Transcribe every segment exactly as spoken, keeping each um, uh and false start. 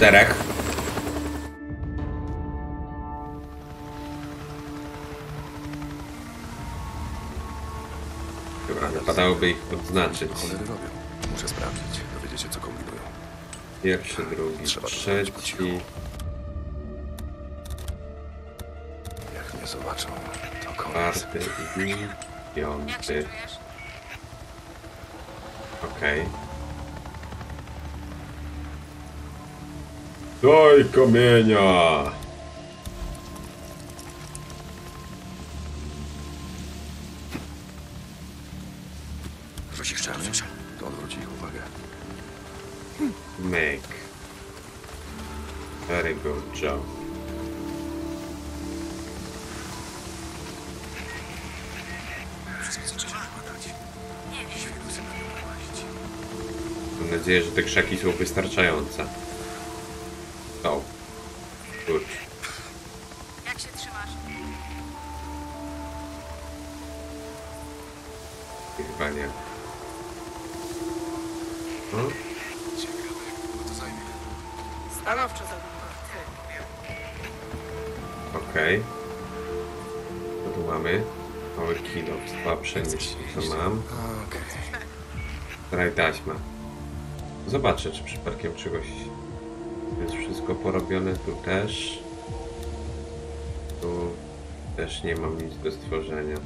usterek. Dobra, wypadałoby ich odznaczyć. Muszę sprawdzić, dowiedzieć się co kombinują. Pierwszy, drugi, trzeba trzeci. Jak mnie zobaczą, to koniec. Czwarty, piąty. Okej. Okay. Daj kamienia! Rzucisz czarny? To odwróci ich uwagę. Myk. Very good job. Mam nadzieję, że te krzaki są wystarczające. O, kurczę. Jak się trzymasz? Chyba nie. Hmm? Ciekawe, bo to zajmie. Stanowczo za długo. Okej. Co tu mamy? Małe kilo. Dwa przenieść. To mam. Okej. Traj taśma. Zobaczę, czy przypadkiem czegoś... Jest wszystko porobione, tu też. Tu też nie mam nic do stworzenia.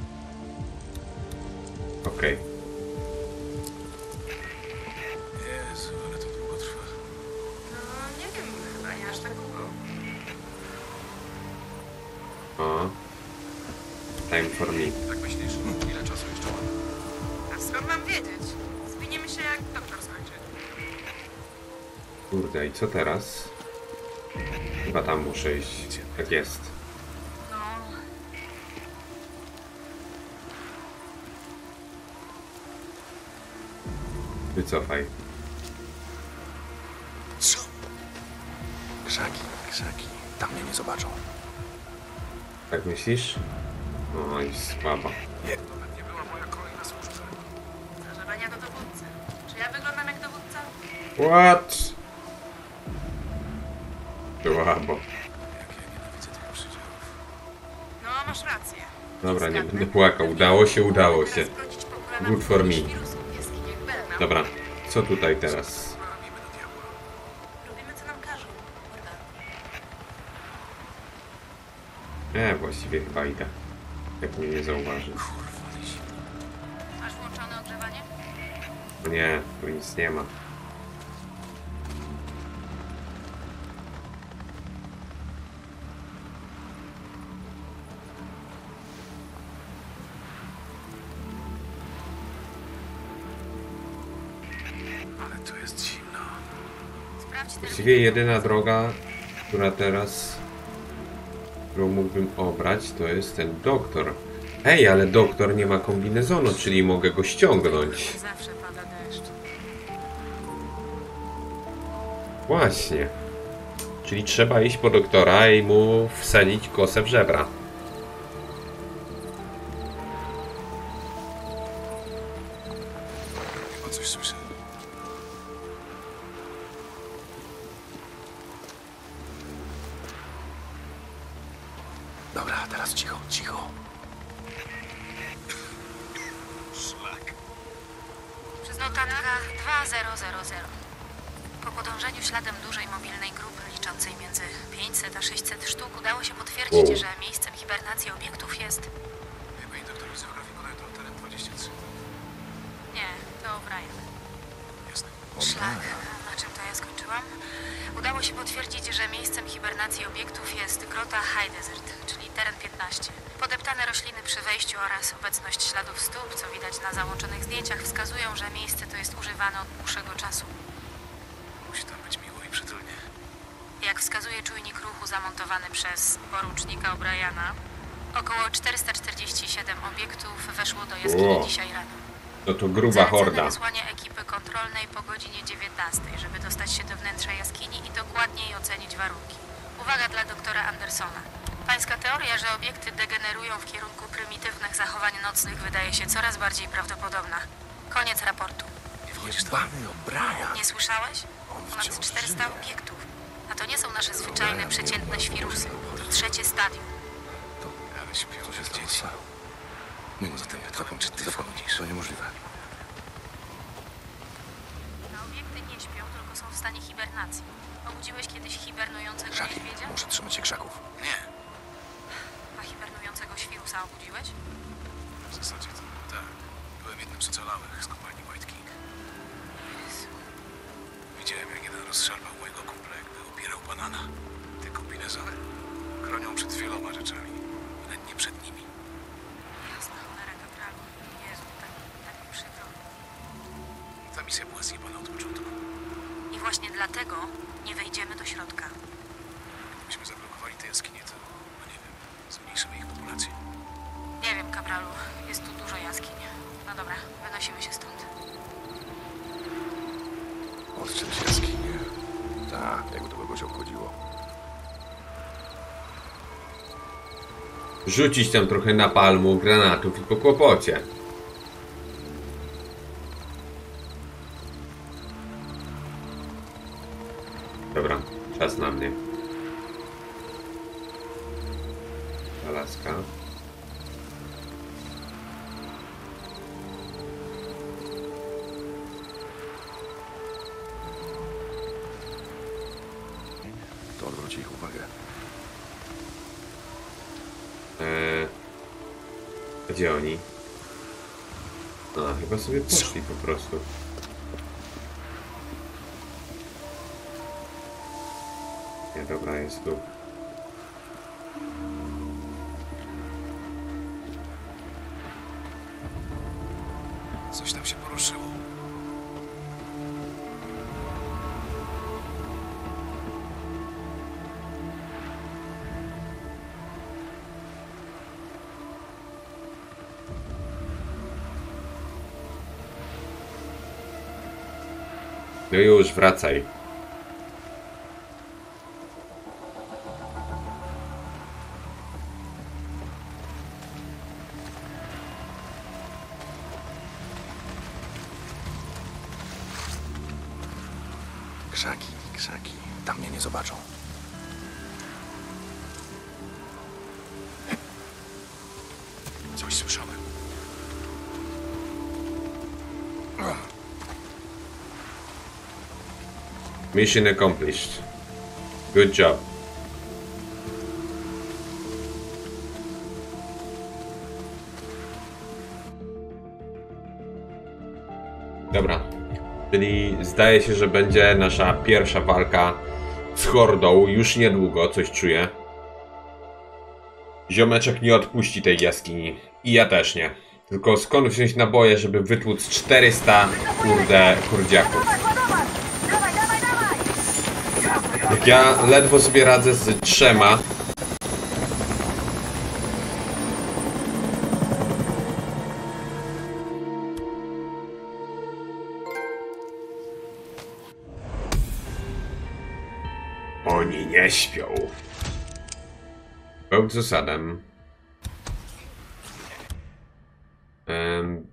Okej. Okay. Jezu, ale to długo trwa. No nie wiem, chyba nie aż tak długo. O. Time for me. Tak myślisz? Ile czasu jeszcze mam? A skąd mam wiedzieć? Zwiniemy się jak doktor skończy. Kurde, i co teraz? Chyba tam muszę iść, tak jest. No. Wycofaj. Co? Krzaki, krzaki. Tam mnie nie zobaczą. Tak myślisz? No i słabo. Nie, to nie była moja kolejna służba. Zażalenia do dowódcy. Czy ja wyglądam jak dowódca? What? Łabo. No, masz rację. Dobra, nie będę płakał. Udało się, udało się. Good for me. Dobra, co tutaj teraz? Robimy co nam każą. Nie, właściwie chyba idę. Jak mnie nie zauważy. Masz włączone ogrzewanie? Nie, tu nic nie ma. Właściwie jedyna droga, która teraz, którą mógłbym obrać, to jest ten doktor. Ej, ale doktor nie ma kombinezonu, czyli mogę go ściągnąć. Zawsze pada deszcz. Właśnie. Czyli trzeba iść po doktora i mu wsadzić kosę w żebra. Gruba horda. Wysłanie ekipy kontrolnej po godzinie dziewiętnastej, żeby dostać się do wnętrza jaskini i dokładniej ocenić warunki. Uwaga dla doktora Andersona. Pańska teoria, że obiekty degenerują w kierunku prymitywnych zachowań nocnych, wydaje się coraz bardziej prawdopodobna. Koniec raportu. Nie, nie słyszałeś? Ponad czterysta obiektów. A to nie są nasze zwyczajne, przeciętne świrusy. To trzecie stadium. To jest dzieci. Mimo zatem, zapomnij, czy ty zapomnisz. To niemożliwe. Na obiekty nie śpią, tylko są w stanie hibernacji. Obudziłeś kiedyś hibernującego Żaki, niedźwiedzia? Muszę trzymać się krzaków. Nie. A hibernującego świrusa obudziłeś? W zasadzie to tak. Byłem jednym z ocalałych z kopalni White King. Jezu. Widziałem, jak jeden rozszarpał mojego kumpla, jakby opierał banana. Te kombinezony chronią przed wieloma rzeczami, nawet nie przed nimi. Jasna cholera, Takara. Jezu, tak, tak mi przykro. Ta misja była zjebana od początku. I właśnie dlatego nie wejdziemy do środka. Gdybyśmy zablokowali te jaskinie, to, no nie wiem, zmniejszymy ich populację. Nie wiem, kapralu. Jest tu dużo jaskiń. No dobra, wynosimy się stąd. Odczyć jaskinie. Tak, jakby to kogoś obchodziło. Rzucić tam trochę napalmu, granatów i po kłopocie. Dobra, czas na mnie. Alaska. To odwróci ich uwagę. Eee, gdzie oni? A, chyba sobie poszli po prostu. Nie, dobra, jest tu. Coś tam się poruszyło. No już, wracaj. Krzaki, krzaki. Tam mnie nie zobaczą. Coś słyszałem. Mission accomplished. Good job. Dobra. Czyli zdaje się, że będzie nasza pierwsza walka z hordą już niedługo, coś czuję. Ziomeczek nie odpuści tej jaskini. I ja też nie. Tylko skąd wziąć naboje, żeby wytłuc czterysta kurde kurdziaków? Ja ledwo sobie radzę z trzema. Oni nie śpią. Bełt z osadem.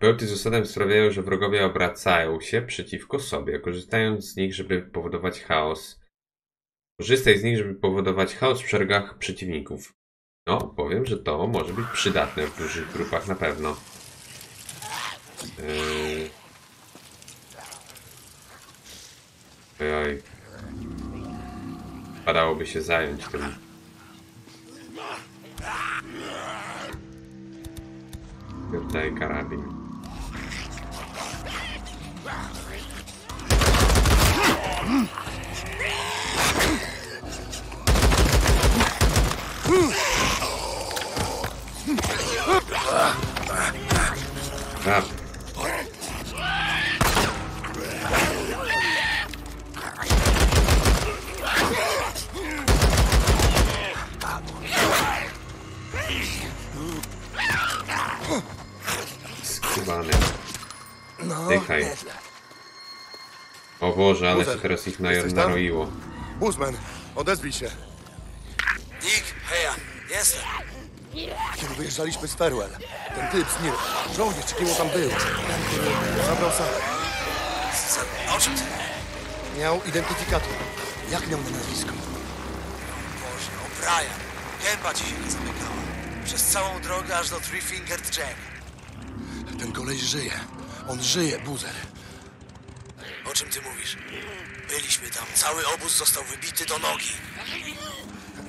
Bełty z osadem sprawiają, że wrogowie obracają się przeciwko sobie, korzystając z nich, żeby powodować chaos. Korzystaj z nich, żeby powodować chaos w szeregach przeciwników. No, powiem, że to może być przydatne w dużych grupach na pewno. Yy... Ojoj. Padałoby się zająć tym. Tutaj karabin. Rap. Skubany. Dychaj. O Boże, ale się teraz ich naroiło. Busman, odezwij się. Nick, heja, jestem. Kiedy wyjeżdżaliśmy z Ferwell, ten typ z Miro, żołnierz, kim on tam był, zabrał sam. O czym ty? Miał identyfikator. Jak miał na nazwisko? Boże, O'Brien. Gęba ci się nie zamykała. Przez całą drogę aż do Three Fingered Jam. Ten koleś żyje. On żyje, buzer. O czym ty mówisz? Byliśmy tam. Cały obóz został wybity do nogi.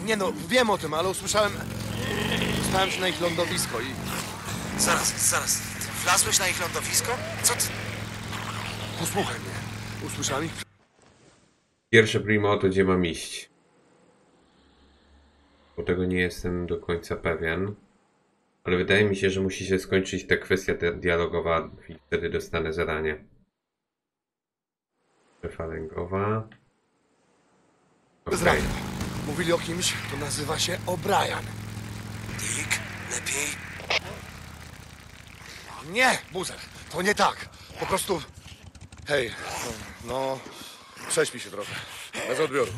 Nie no, wiem o tym, ale usłyszałem... Dostałem się na ich lądowisko i... Zaraz, zaraz. Wlazłeś na ich lądowisko? Co ty... Posłuchaj mnie. Usłyszałem ich... Pierwsze primo to gdzie mam iść. Bo tego nie jestem do końca pewien. Ale wydaje mi się, że musi się skończyć ta kwestia dialogowa i wtedy dostanę zadanie. Prefalęgowa. Okay. Mówili o kimś, kto nazywa się O'Brien. Dick, lepiej... Nie, buzer, to nie tak. Po prostu... Hej, no... Prześpij się trochę. Bez odbioru.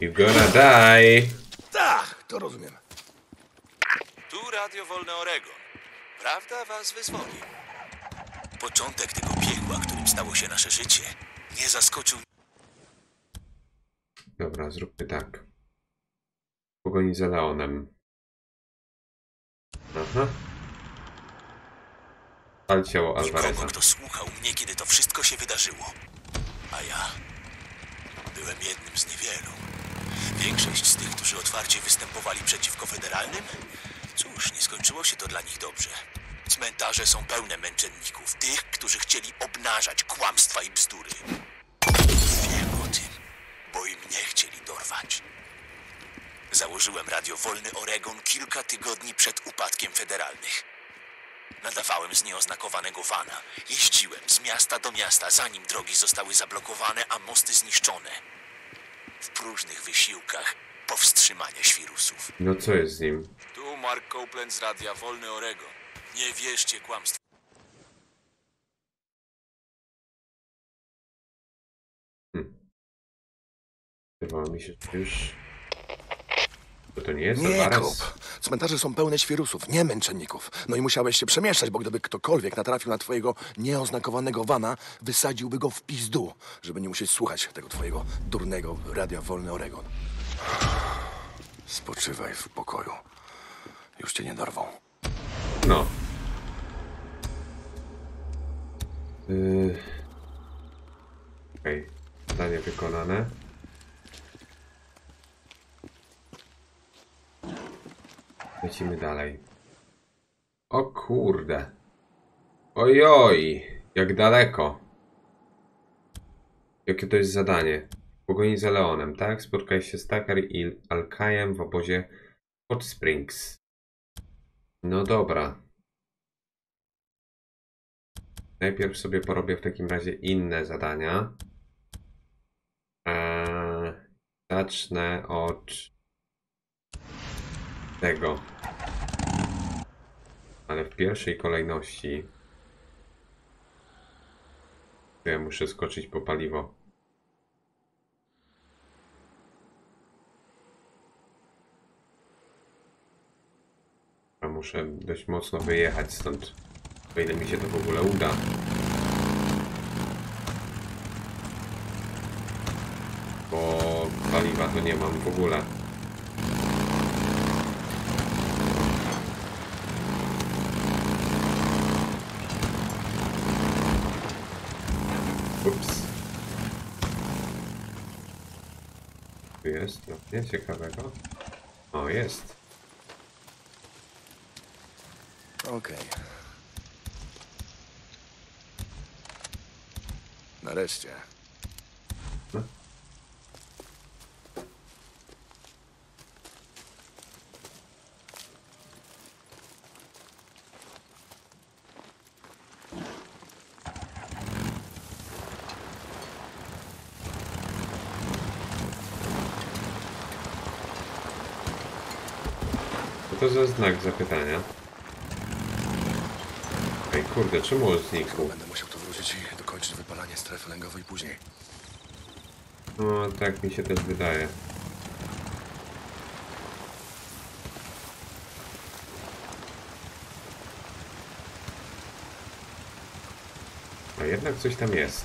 You're gonna die. Tak, to rozumiem. Tu Radio Wolne Oregon. Prawda was wyzwoli. Początek tego piekła, którym stało się nasze życie, nie zaskoczył... Dobra, zróbmy tak. Pogoni za Leonem. Aha. Al ciało Alvareza. Nikogo, kto słuchał mnie, kiedy to wszystko się wydarzyło. A ja... byłem jednym z niewielu. Większość z tych, którzy otwarcie występowali przeciwko federalnym... Cóż, nie skończyło się to dla nich dobrze. Cmentarze są pełne męczenników. Tych, którzy chcieli obnażać kłamstwa i bzdury. Wiem o tym, bo i mnie chcieli dorwać. Założyłem Radio Wolny Oregon kilka tygodni przed upadkiem federalnych. Nadawałem z nieoznakowanego vana. Jeździłem z miasta do miasta, zanim drogi zostały zablokowane, a mosty zniszczone. W próżnych wysiłkach powstrzymania świrusów. No co jest z nim? Tu Mark Copeland z Radia Wolny Oregon. Nie wierzcie kłamstw. Hmm. Wydawało mi się, że już... To, to nie jest Alvarez. Cmentarze są pełne świrusów, nie męczenników. No i musiałeś się przemieszczać, bo gdyby ktokolwiek natrafił na twojego nieoznakowanego vana, wysadziłby go w pizdu, żeby nie musieć słuchać tego twojego durnego Radia Wolny Oregon. Spoczywaj w pokoju. Już cię nie dorwą. No. Yy... Okej. Okay. Zadanie wykonane. Lecimy dalej. O kurde. Ojoj. Jak daleko. Jakie to jest zadanie. Pogoni za Leonem, tak? Spotkaj się z Takarą i Alkajem w obozie Hot Springs. No dobra. Najpierw sobie porobię w takim razie inne zadania. Eee, zacznę od tego. Ale w pierwszej kolejności ja muszę skoczyć po paliwo. Muszę dość mocno wyjechać stąd, o ile mi się to w ogóle uda. Bo paliwa to nie mam w ogóle. Ups. Tu jest? No, nie ciekawego. O, jest. Okej. Okay. Nareszcie. No. Co to za znak zapytania? Kurde, czemu on znikł? Będę musiał tu wrócić i dokończyć wypalanie strefy lęgowej później. No, tak mi się też wydaje. A jednak coś tam jest.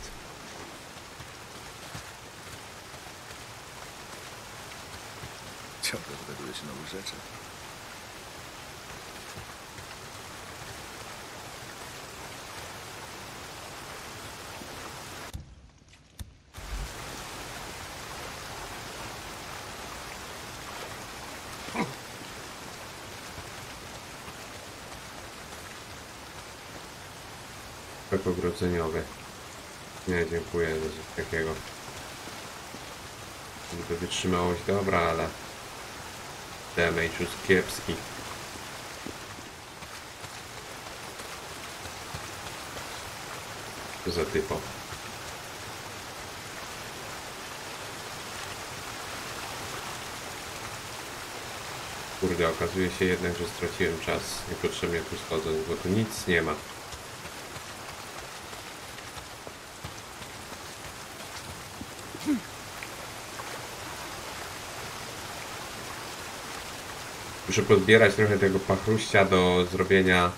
Ciągle dowiaduje się nowych rzeczy. Ogrodzeniowy. Nie, dziękuję za coś takiego. Żeby wytrzymałość dobra, ale damage już kiepski. Co za typo. Kurde, okazuje się jednak, że straciłem czas niepotrzebnie tu schodząc, bo tu nic nie ma. Muszę podbierać trochę tego pachruścia do zrobienia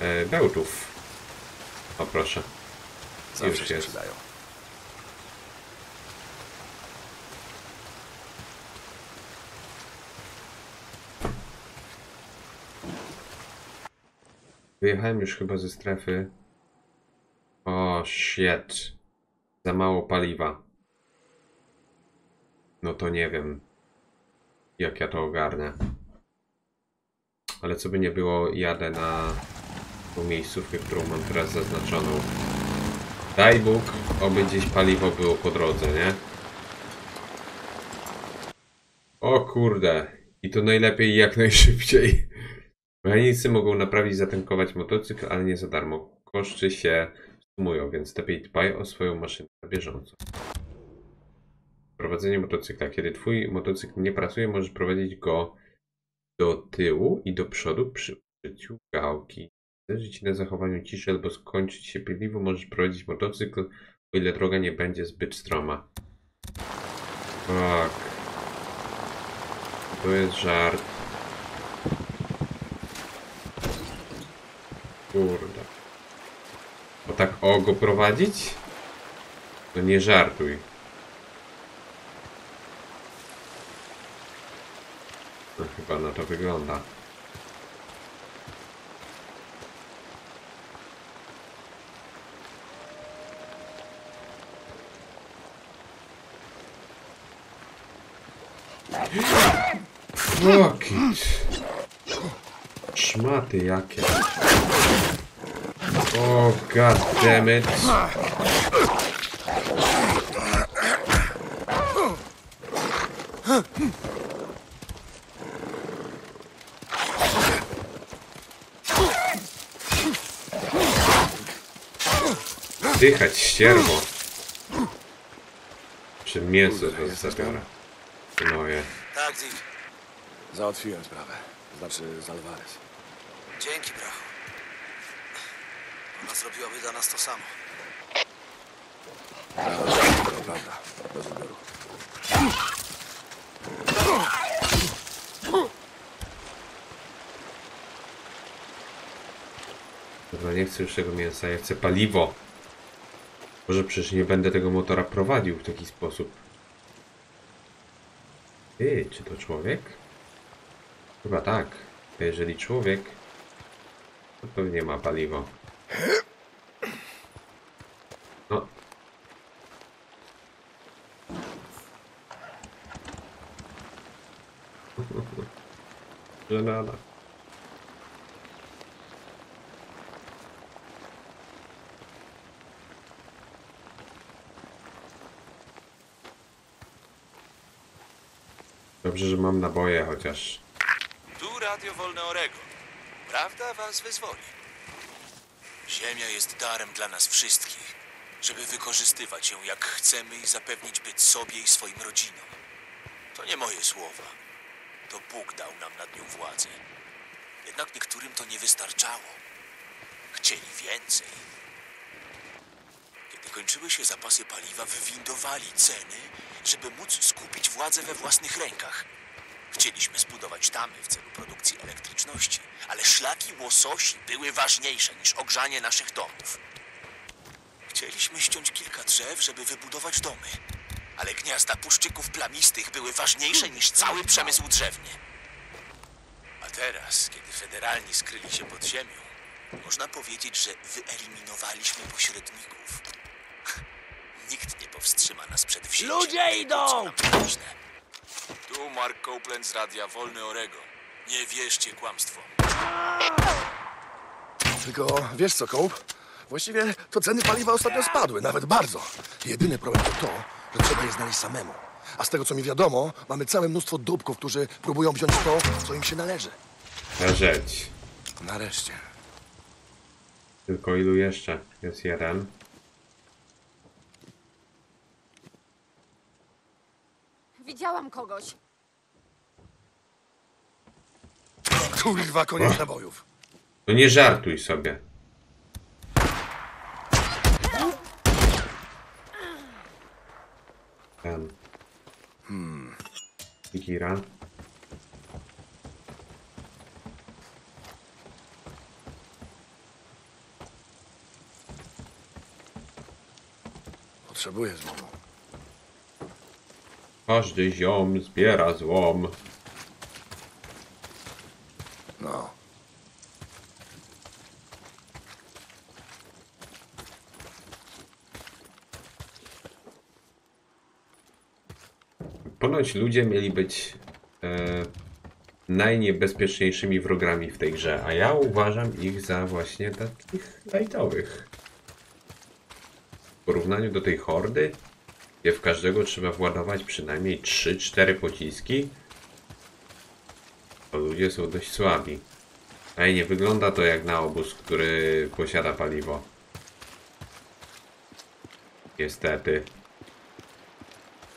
e, bełtów. O proszę. Zawsze się przydają. Wyjechałem już chyba ze strefy. O shit. Za mało paliwa. No to nie wiem, jak ja to ogarnę. Ale co by nie było, jadę na tą miejscówkę, którą mam teraz zaznaczoną. Daj Bóg, oby gdzieś paliwo było po drodze, nie? O kurde! I to najlepiej i jak najszybciej. Mechanicy mogą naprawić, zatankować motocykl, ale nie za darmo. Koszty się sumują, więc lepiej dbaj o swoją maszynę na bieżąco. Prowadzenie motocykla. Kiedy twój motocykl nie pracuje, możesz prowadzić go do tyłu i do przodu przy użyciu gałki. Zależy ci na zachowaniu ciszy albo skończyć się piliwo, możesz prowadzić motocykl, o ile droga nie będzie zbyt stroma. Tak. To jest żart. Kurde. Bo tak o go prowadzić? No nie żartuj. No, chyba na to wygląda. Rokić. Szmaty jakie. O god damn it. Dychać ścierwo. Czy mięso to zabiorę? Panowie. Tak, Dick. Załatwiłem sprawę. Znaczy z Alvarez. Dzięki, brachu. Ona zrobiłaby dla nas to samo. To prawda. Do zbioru. Dobra, nie chcę już tego mięsa. Ja chcę paliwo. Może przecież nie będę tego motora prowadził w taki sposób. Ty, czy to człowiek? Chyba tak. A jeżeli człowiek, to pewnie ma paliwo. No. Żenada. Dobrze, że mam naboje chociaż. Tu Radio Wolne Oregon. Prawda was wyzwoli. Ziemia jest darem dla nas wszystkich, żeby wykorzystywać ją jak chcemy i zapewnić byt sobie i swoim rodzinom. To nie moje słowa. To Bóg dał nam nad nią władzę. Jednak niektórym to nie wystarczało. Chcieli więcej. Kiedy kończyły się zapasy paliwa, wywindowali ceny, żeby móc skupić władzę we własnych rękach. Chcieliśmy zbudować tamy w celu produkcji elektryczności, ale szlaki łososi były ważniejsze niż ogrzanie naszych domów. Chcieliśmy ściąć kilka drzew, żeby wybudować domy. Ale gniazda puszczyków plamistych były ważniejsze niż cały przemysł drzewny. A teraz, kiedy federalni skryli się pod ziemią, można powiedzieć, że wyeliminowaliśmy pośredników. Nikt nie powstrzyma nas przed wzięciem. Ludzie idą! Tu Mark Copeland z Radia Wolne Oregon. Nie wierzcie kłamstwom. Tylko wiesz co, Cope? Właściwie to ceny paliwa ostatnio spadły, nawet bardzo. Jedyny problem to to, że trzeba je znaleźć samemu. A z tego co mi wiadomo, mamy całe mnóstwo dupków, którzy próbują wziąć to, co im się należy. Na rzecz. Nareszcie. Tylko ilu jeszcze? Jest jeden. Widziałam kogoś. Kurwa, koniec nabojów. No nie żartuj sobie. Ten. Hmm. Gira. Potrzebuję złomu. Każdy ziom zbiera złom. No. Ponoć ludzie mieli być e, najniebezpieczniejszymi wrogami w tej grze, a ja uważam ich za właśnie takich lightowych. W porównaniu do tej hordy, gdzie w każdego trzeba władować przynajmniej trzy cztery pociski, to ludzie są dość słabi. A i nie wygląda to jak na obóz, który posiada paliwo. Niestety.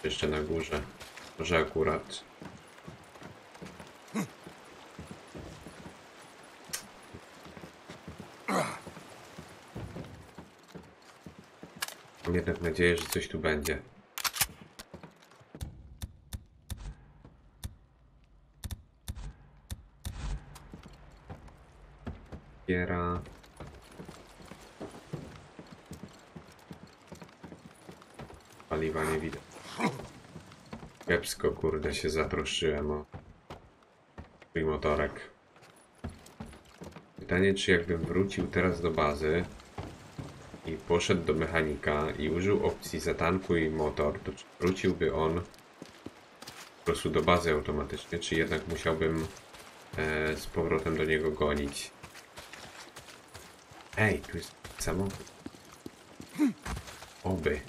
Jeszcze na górze. Może akurat. Mam jednak nadzieję, że coś tu będzie. Biera. Paliwa nie widać. Kiepsko, kurde, się zatroszczyłem o swój motorek. Pytanie, czy jakbym wrócił teraz do bazy i poszedł do mechanika i użył opcji zatankuj motor, to czy wróciłby on po prostu do bazy automatycznie, czy jednak musiałbym e, z powrotem do niego gonić? Ej, tu jest samochód. Oby.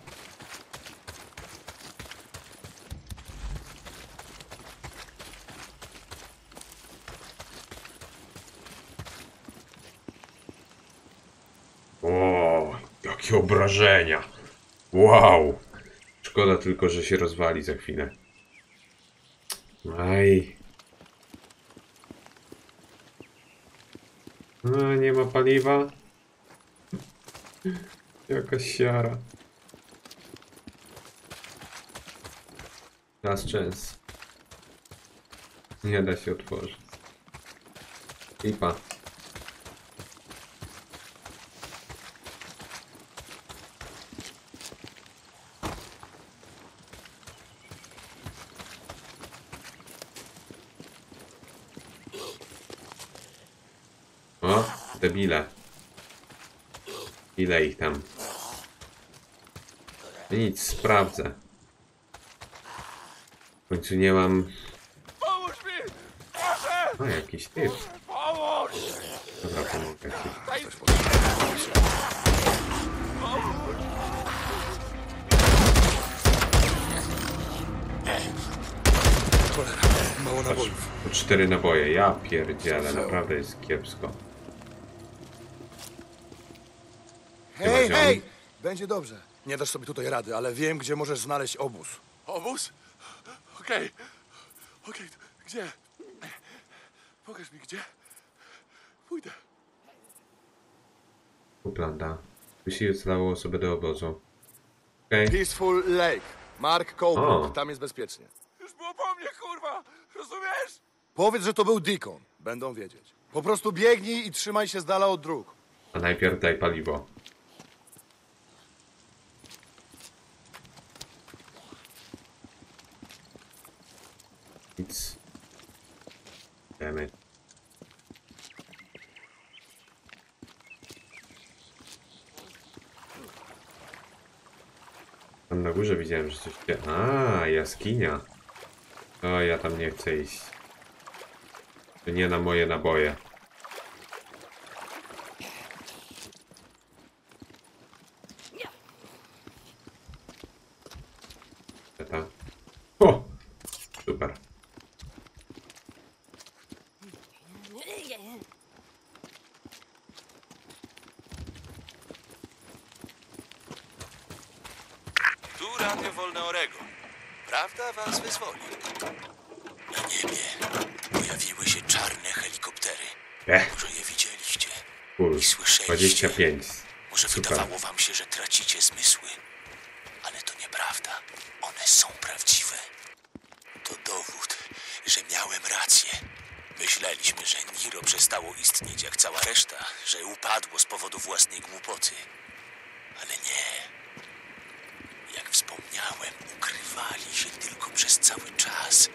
Obrażenia. Wow. Szkoda tylko, że się rozwali za chwilę. Aj. No, nie ma paliwa. Jaka siara. Last chance. Nie da się otworzyć. Lipa. Ile? Ile ich tam? Nic, sprawdzę. W końcu nie mam... O, jakiś typ. Dobra, pomogę ci. Mało nabojów. Po cztery naboje, ja pierdzielę, naprawdę jest kiepsko. Hej, hej! Będzie dobrze. Nie dasz sobie tutaj rady, ale wiem, gdzie możesz znaleźć obóz. Obóz? Okej. Okej, gdzie? Pokaż mi, gdzie? Pójdę. Uplanda. Wysiłek zdało osobę do obozu. Okej. Peaceful Lake. Mark Copeland. Tam jest bezpiecznie. Już było po mnie, kurwa! Rozumiesz? Powiedz, że to był Deacon. Będą wiedzieć. Po prostu biegnij i trzymaj się z dala od dróg. A najpierw daj paliwo. Tam na górze widziałem, że coś... A, jaskinia. O, ja tam nie chcę iść. To nie na moje naboje. O! Super. Tu Radio Wolne Oregon. Prawda was wyzwoli. Na niebie pojawiły się czarne helikoptery. Ech. Może je widzieliście. Kurde, dwadzieścia pięć. Może super. Wydawało wam się, że tracicie zmysły. Ale to nieprawda. One są prawdziwe. To dowód, że miałem rację. Myśleliśmy, że Nero przestało istnieć jak cała reszta, że upadło z powodu własnej głupoty. Ale nie. Jak wspomniałem, ukrywali się tylko przez cały czas,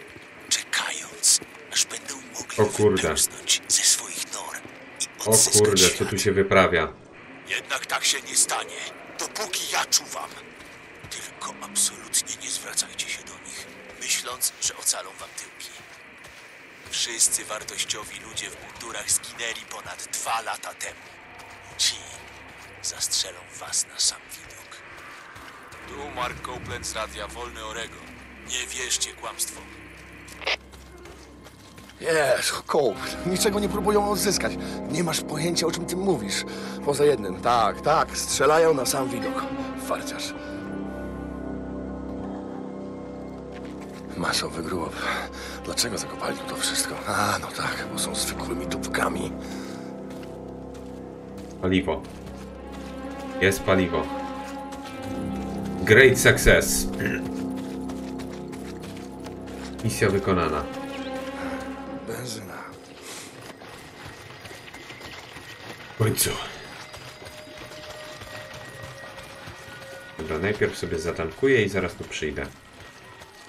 czekając, aż będą mogli wypełznąć ze swoich nor i odzyskać O kurde, co tu się wyprawia? Jednak tak się nie stanie, dopóki ja czuwam. Tylko absolutnie nie zwracajcie się do nich, myśląc, że ocalą wam tyłki. Wszyscy wartościowi ludzie w mundurach zginęli ponad dwa lata temu. Ci zastrzelą was na sam widok. Tu Mark Copeland z Radia Wolny Oregon. Nie wierzcie kłamstwom. Jezu, Cope, niczego nie próbują odzyskać. Nie masz pojęcia, o czym ty mówisz. Poza jednym, tak, tak, strzelają na sam widok. Farciarz. Masowy grób. Dlaczego zakopali tu to wszystko? A, no tak, bo są zwykłymi tubkami. Paliwo. Jest paliwo. Great success. Misja wykonana. Benzyna. W końcu. Dobra, najpierw sobie zatankuję i zaraz tu przyjdę.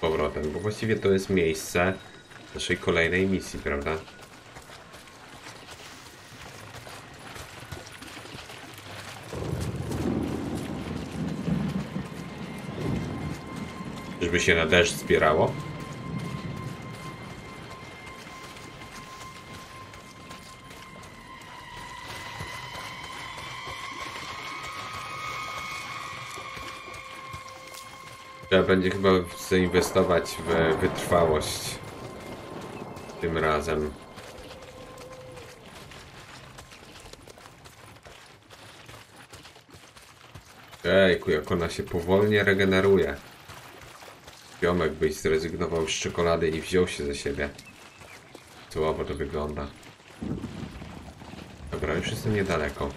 Powrotem, bo właściwie to jest miejsce naszej kolejnej misji, prawda? Żeby się na deszcz zbierało. Trzeba będzie chyba zainwestować w wytrwałość tym razem. Ejku, jak ona się powolnie regeneruje. Piomek byś zrezygnował z czekolady i wziął się ze siebie. Słabo to wygląda. Dobra, już jestem niedaleko.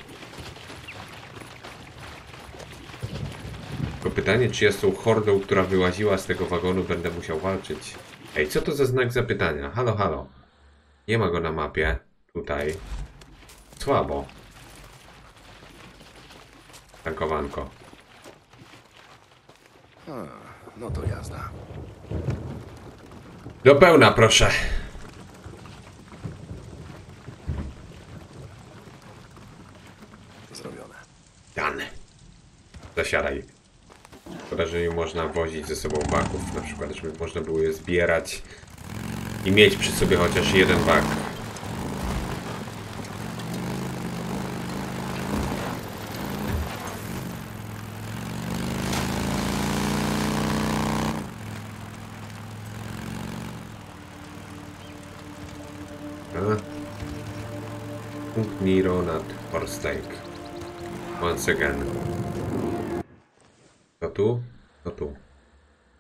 Pytanie, czy ja z tą hordą, która wyłaziła z tego wagonu, będę musiał walczyć. Ej, co to za znak zapytania? Halo, halo. Nie ma go na mapie. Tutaj. Słabo. Tankowanko. A, no to jazda. Do pełna, proszę. Zrobione. Dane. Zasiadaj. Szkoda, że nie można wozić ze sobą baków, na przykład, żeby można było je zbierać i mieć przy sobie chociaż jeden bak. Punkt Miro nad Horse Lake. Once again. To tu, to tu.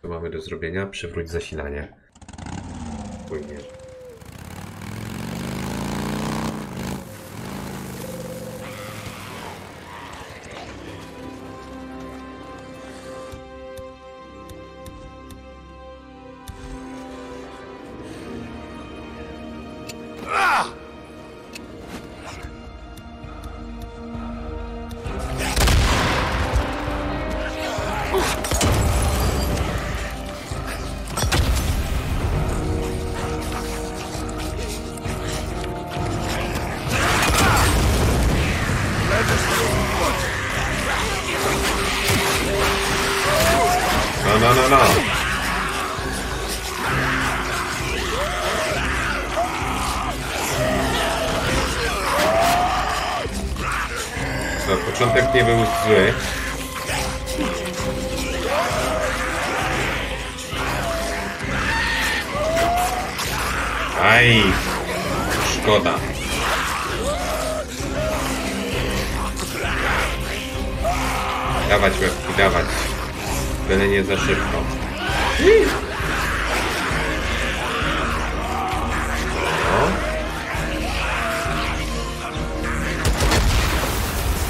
Co mamy do zrobienia? Przywróć zasilanie. Płynie. Let's go! no, no, no. No, początek nie był zły. Aj, szkoda. Dawać łebki, dawać. Byle nie za szybko. No.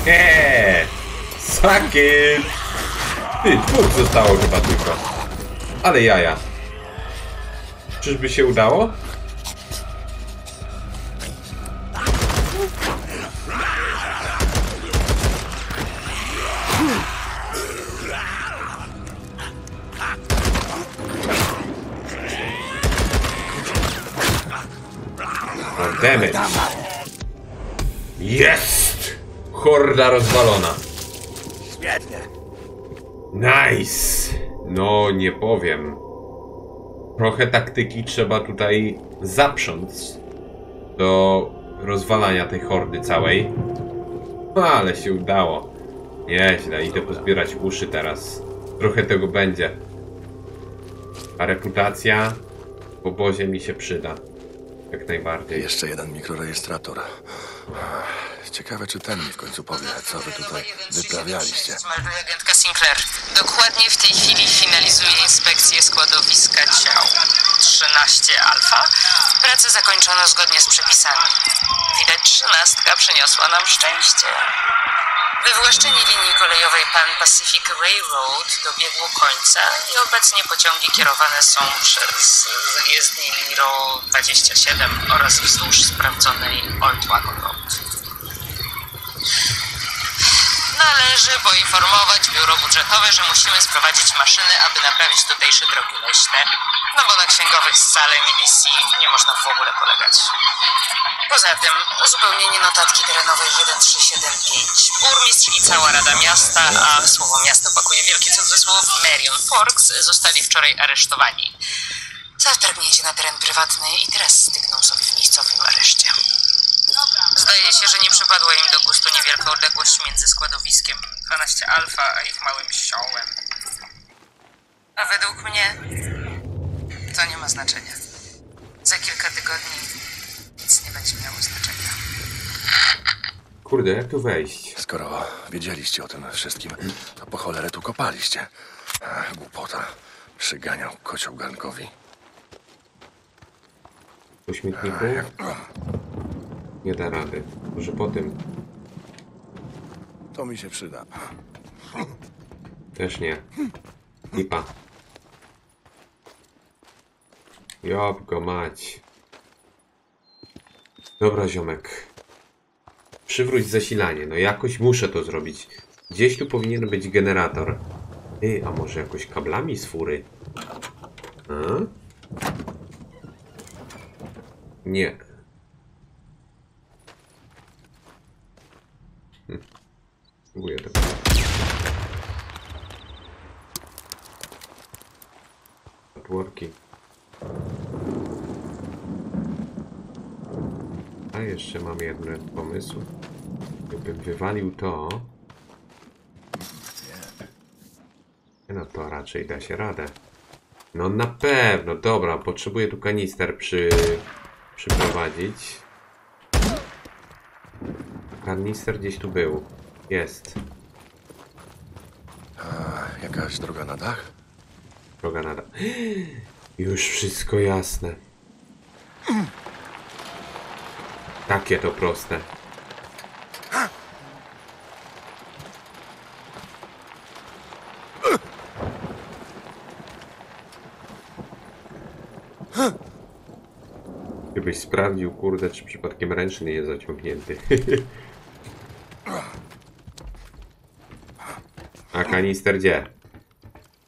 Eee! Sakiel! Ty, dwóch zostało chyba tylko. Ale jaja. Czyżby się udało? Jest! Horda rozwalona. Świetnie. Nice! No nie powiem. Trochę taktyki trzeba tutaj zaprząc do rozwalania tej hordy całej. Ale się udało. Nieźle, idę pozbierać uszy teraz. Trochę tego będzie. A reputacja w obozie mi się przyda. Jak najbardziej. Jeszcze jeden mikrorejestrator. Ciekawe, czy ten mi w końcu powie, co wy tutaj wyprawialiście. Melduje agentka Sinclair. Dokładnie w tej chwili finalizuje inspekcję składowiska ciał. trzynaście alfa. Pracę zakończono zgodnie z przepisami. Widać, trzynastka przyniosła nam szczęście. Wywłaszczenie linii kolejowej Pan Pacific Railroad dobiegło końca i obecnie pociągi kierowane są przez zajezdnię Miro dwadzieścia siedem oraz wzdłuż sprawdzonej Old Wagon Road. Należy poinformować biuro budżetowe, że musimy sprowadzić maszyny, aby naprawić tutejsze drogi leśne, no bo na księgowych z salem i misji nie można w ogóle polegać. Poza tym uzupełnienie notatki terenowej jeden trzy siedem pięć. Burmistrz i cała Rada Miasta, a słowo miasto pakuje wielki cudzysłów, Marion Forks, zostali wczoraj aresztowani. Za wtargnięcie na teren prywatny i teraz stygną sobie w miejscowym areszcie. Zdaje się, że nie przypadła im do gustu niewielka odległość między składowiskiem dwanaście alfa a ich małym siołem. A według mnie to nie ma znaczenia. Za kilka tygodni nic nie będzie miało znaczenia. Kurde, jak tu wejść? Skoro wiedzieliście o tym wszystkim, to po cholerę tu kopaliście. Ach, głupota. Przyganiał kocioł garnkowi. Po śmietniku? Jak... Nie da rady. Może po tym. To mi się przyda. Też nie. Lipa. Jopko mać. Dobra, ziomek. Przywróć zasilanie. No jakoś muszę to zrobić. Gdzieś tu powinien być generator. Ej, a może jakoś kablami z fury? A? Nie. Hm. Spróbuję tego. Otworki. A jeszcze mam jeden pomysł. Gdybym wywalił to... No to raczej da się radę. No na pewno. Dobra, potrzebuję tu kanister przy... przyprowadzić. Kanister gdzieś tu był. Jest. A, jakaś droga na dach? Droga na dach. Już wszystko jasne. Takie to proste. Gdybyś sprawdził, kurde, czy przypadkiem ręczny jest zaciągnięty. A kanister gdzie?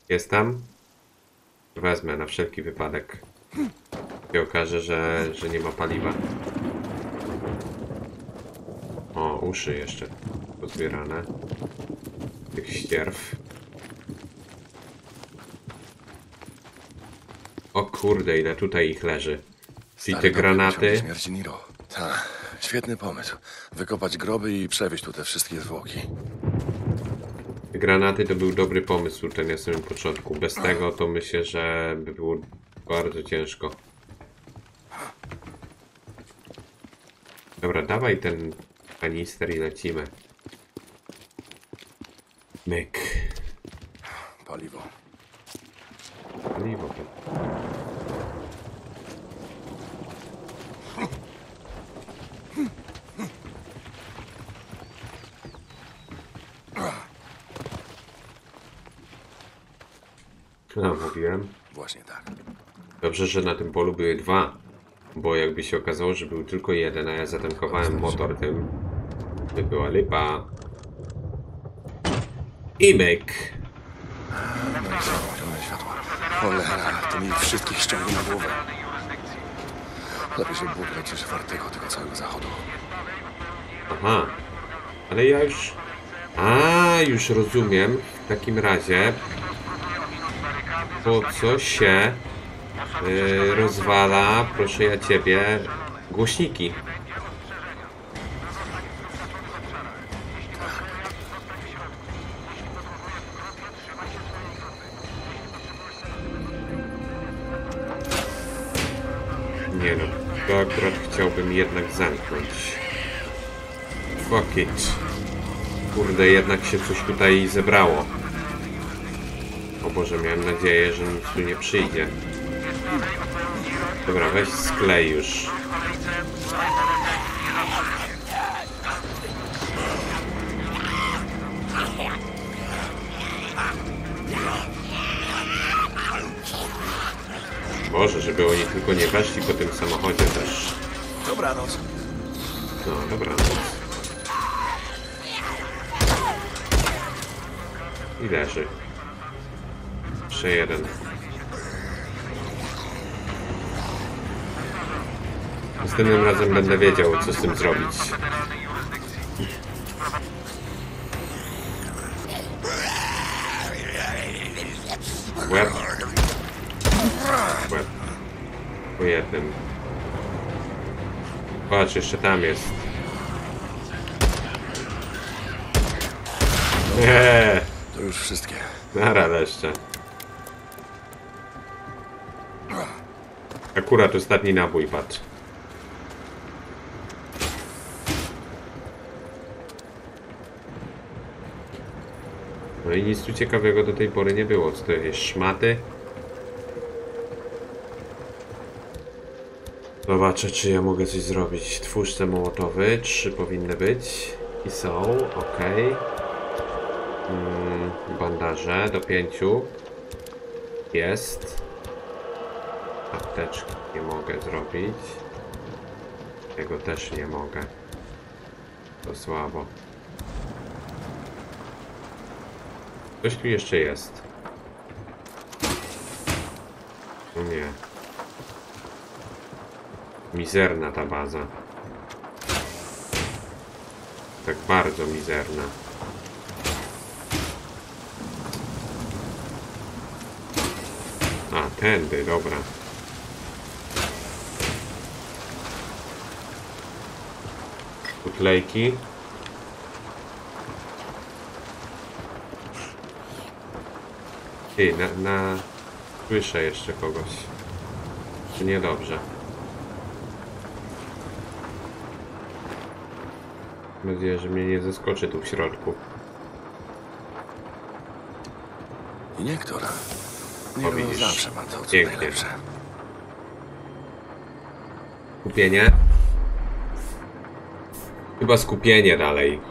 Jest tam? Wezmę na wszelki wypadek. I okaże, że, że nie ma paliwa. O, uszy jeszcze pozbierane. Tych ścierw. O kurde, ile tutaj ich leży. I te granaty. Śmierci Nero. Tak, świetny pomysł. Wykopać groby i przewieźć tu te wszystkie zwłoki. Granaty to był dobry pomysł, ten na samym początku. Bez tego to myślę, że by było bardzo ciężko. Dobra, dawaj ten kanister i lecimy. Myk. Paliwo. Paliwo. No, mówiłem. Właśnie tak. Dobrze, że na tym polu były dwa. Bo jakby się okazało, że był tylko jeden, a ja zatankowałem motor tym, by była lipa. I myk. Cholera, to mi wszystkich ściągnie na głowę. Lepiej się bubrać niż wartego tego całego zachodu. Aha. Ale ja już... A, już rozumiem. W takim razie... Po co się yy, rozwala, proszę ja ciebie, głośniki? Nie no, to akurat chciałbym jednak zamknąć. Fuck it. Kurde, jednak się coś tutaj zebrało. O Boże, miałem nadzieję, że nic tu nie przyjdzie. Dobra, weź sklej już. Boże, żeby oni tylko nie weszli po tym samochodzie też. Dobranoc. No, dobranoc. I leży. Jeszcze jeden. Następnym razem będę wiedział, co z tym zrobić. Łeb. Łeb. Po jednym. Patrz, jeszcze tam jest. Nie. To już wszystkie. Na radę jeszcze. Akurat ostatni nabój, patrz. No i nic tu ciekawego do tej pory nie było. Co to jest? Szmaty? Zobaczę, czy ja mogę coś zrobić. Twórce mołotowy. Trzy powinny być. I są. Ok. Mm, bandaże do pięciu. Jest. Apteczki nie mogę zrobić. Tego też nie mogę. To słabo. Coś tu jeszcze jest. No nie. Mizerna ta baza. Tak bardzo mizerna. A, tędy, dobra. Klejki. Ty, na, na... Słyszę jeszcze kogoś. Czy niedobrze? Mam nadzieję, że mnie nie zaskoczy tu w środku. I niektóra. Nie widzisz. Zawsze ma to, co najlepsze. Kupienie. Chyba skupienie dalej.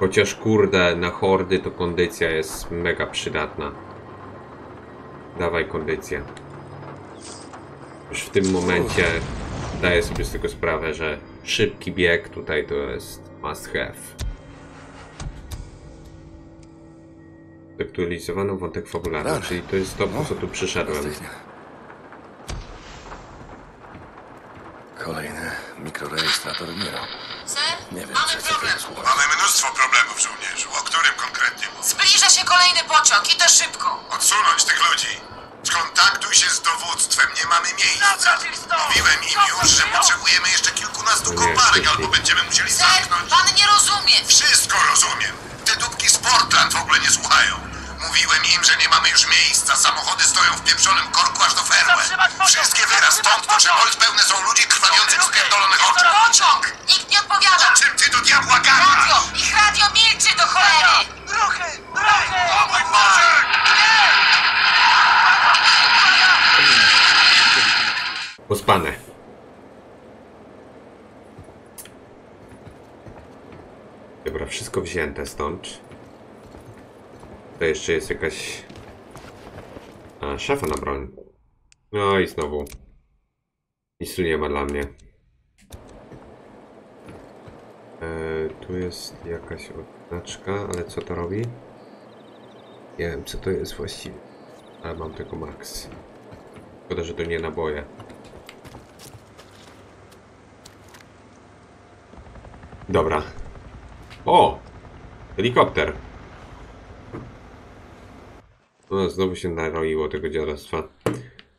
Chociaż kurde, na hordy to kondycja jest mega przydatna. Dawaj kondycję. Już w tym momencie daję sobie z tego sprawę, że szybki bieg tutaj to jest must have. Aktualizowano wątek fabularny, czyli to jest to, po co tu przyszedłem. Kolejny mikrorejestrator Miro. Nie wiem, mamy problem. Mamy mnóstwo problemów, żołnierzu. O którym konkretnie mówię? Zbliża się kolejny pociąg i to szybko. Odsunąć tych ludzi. Skontaktuj się z dowództwem, nie mamy miejsca. Mówiłem im już, że potrzebujemy jeszcze kilkunastu koparek, albo będziemy musieli zamknąć. Pan nie rozumie. Wszystko rozumiem. Te dupki z Portland w ogóle nie słuchają. Mówiłem im, że nie mamy już miejsca. Samochody stoją w pieprzonym korku aż do Fairway. Wszystkie wyraz stąd potrzebne pełne są ludzi krwawiących z pierdolonych oczu. Pociąg! Nikt nie odpowiada! O czym ty do diabła gadasz? Radio! Ich radio milczy do cholery! Ruchy! Ruchy! O mój Boże! Nie! Uspane. Dobra, wszystko wzięte stąd. To jeszcze jest jakaś... A, szafa na broń. No i znowu. Nic tu nie ma dla mnie. E, tu jest jakaś odznaczka, ale co to robi? Nie wiem, co to jest właściwie. Ale mam tylko max. Szkoda, że to nie naboje. Dobra. O! Helikopter! No, znowu się naroiło tego dziadostwa.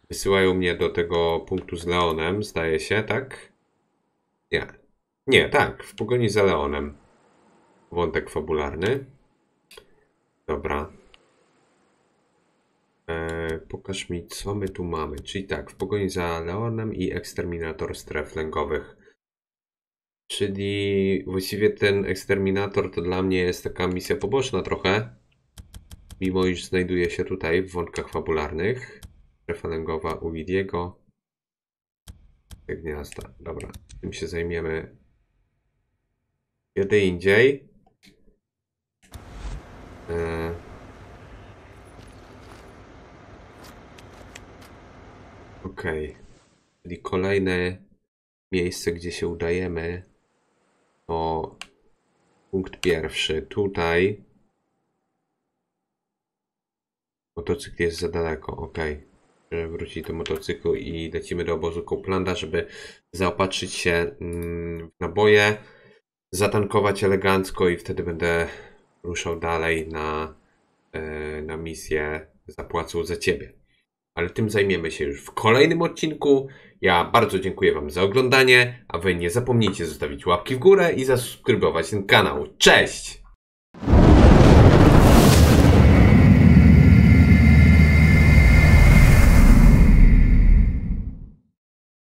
Wysyłają mnie do tego punktu z Leonem, zdaje się, tak? Nie. Nie, tak. W pogoni za Leonem. Wątek fabularny. Dobra. Eee, pokaż mi, co my tu mamy. Czyli tak, w pogoni za Leonem i eksterminator stref flankowych. Czyli właściwie ten eksterminator to dla mnie jest taka misja poboczna trochę. Mimo iż znajduje się tutaj w wątkach fabularnych. Refalengowa u Widiego. Gniazda. Dobra, tym się zajmiemy kiedy indziej. Eee. Ok. Czyli kolejne miejsce, gdzie się udajemy, to punkt pierwszy. Tutaj. Motocykl jest za daleko, ok. Wróci do motocyklu i lecimy do obozu Coplanda, żeby zaopatrzyć się w naboje, zatankować elegancko i wtedy będę ruszał dalej na, na misję Zapłacą za Ciebie. Ale tym zajmiemy się już w kolejnym odcinku. Ja bardzo dziękuję Wam za oglądanie, a Wy nie zapomnijcie zostawić łapki w górę i zasubskrybować ten kanał. Cześć!